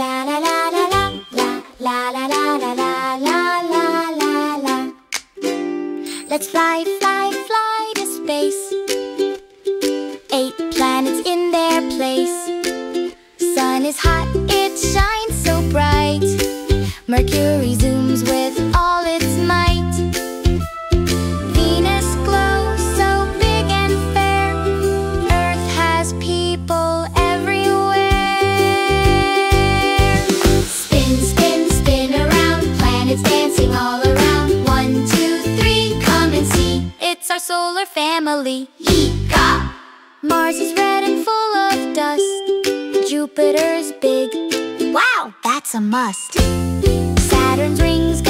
La la la la la la la la la la la la la la. Let's fly, fly, fly to space. 8 planets in their place. Sun is hot, it shines so bright. Mercury zooms with all its might. Venus glows so big and fair. Earth has people everywhere. Spin, spin, spin around. Planets dancing all around. 1, 2, 3, come and see. It's our solar family. Yeehaw! Mars is red and full of dust. Jupiter's big. Wow, that's a must. Saturn's rings